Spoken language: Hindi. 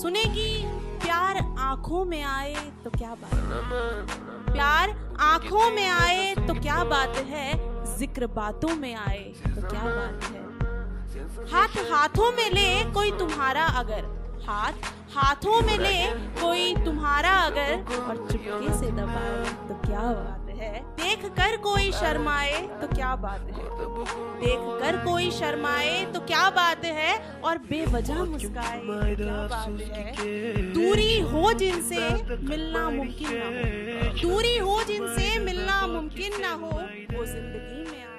सुनेगी प्यार आंखों में आए तो क्या बात है, प्यार आंखों में आए तो क्या बात है, जिक्र बातों में आए तो क्या बात है। हाथ हाथों में ले कोई तुम्हारा अगर, हाथ हाथों में ले कोई तुम्हारा अगर, और चुपके से दबाए तो क्या बात है। देख कर कोई शर्माए तो क्या बात है, देख कर कोई शर्माए तो क्या बात है, और बेवजह मुस्काए तो क्या बात है। दूरी हो जिनसे मिलना मुमकिन ना हो, दूरी हो जिनसे मिलना मुमकिन ना हो, वो जिंदगी में